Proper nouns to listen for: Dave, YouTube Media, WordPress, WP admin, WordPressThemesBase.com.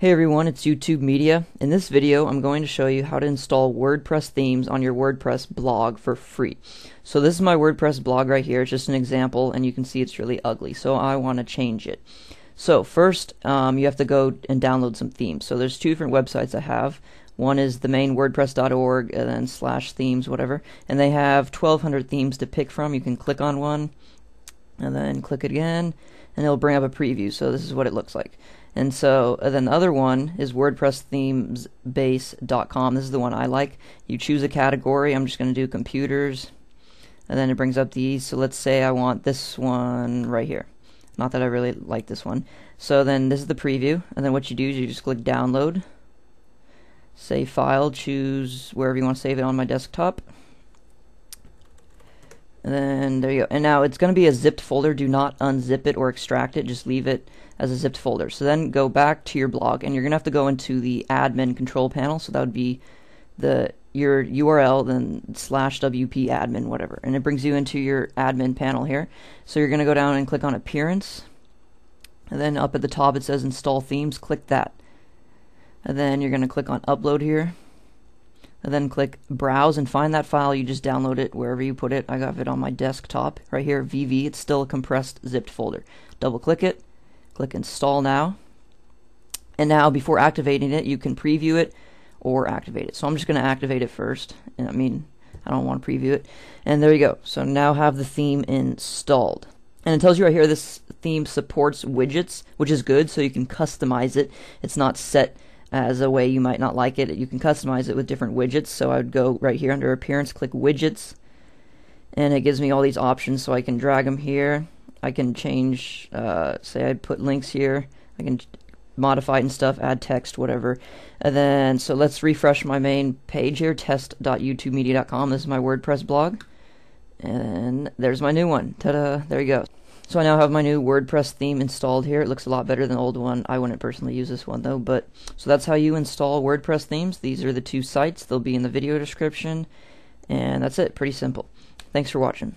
Hey everyone, it's YouTube Media. In this video, I'm going to show you how to install WordPress themes on your WordPress blog for free. So this is my WordPress blog right here. It's just an example, and you can see it's really ugly, so I want to change it. So first, you have to go and download some themes. So there's two different websites I have. One is the main WordPress.org and then /themes, whatever, and they have 1,200 themes to pick from. You can click on one, and then click it again, and it'll bring up a preview. So this is what it looks like. And so then the other one is WordPressThemesBase.com. This is the one I like. You choose a category. I'm just going to do computers, and then it brings up these. So let's say I want this one right here. Not that I really like this one. So then this is the preview, and then what you do is you just click download, save file, choose wherever you want to save it on my desktop. And then there you go. And now it's going to be a zipped folder. Do not unzip it or extract it. Just leave it as a zipped folder. So then go back to your blog, and you're going to have to go into the admin control panel. So that would be your URL, then /WP admin, whatever. And it brings you into your admin panel here. So you're going to go down and click on Appearance. And then up at the top it says Install Themes. Click that. And then you're going to click on Upload here. And then click Browse and find that file. You just download it wherever you put it. I got it on my desktop right here, VV. It's still a compressed zipped folder. Double click it, click Install Now. And now before activating it, you can preview it or activate it. So I'm just going to activate it first. And I don't want to preview it. And there you go. So now have the theme installed. And it tells you right here this theme supports widgets, which is good, so you can customize it. It's not set as a way you might not like it. You can customize it with different widgets. So I would go right here under Appearance, click Widgets, and it gives me all these options. So I can drag them here. I can change, say I put links here. I can modify it and stuff, add text, whatever. And then, so let's refresh my main page here, test.youtubemedia.com. This is my WordPress blog. And there's my new one. Ta-da, there you go. So I now have my new WordPress theme installed here. It looks a lot better than the old one. I wouldn't personally use this one though, but so that's how you install WordPress themes. These are the two sites. They'll be in the video description. And that's it. Pretty simple. Thanks for watching.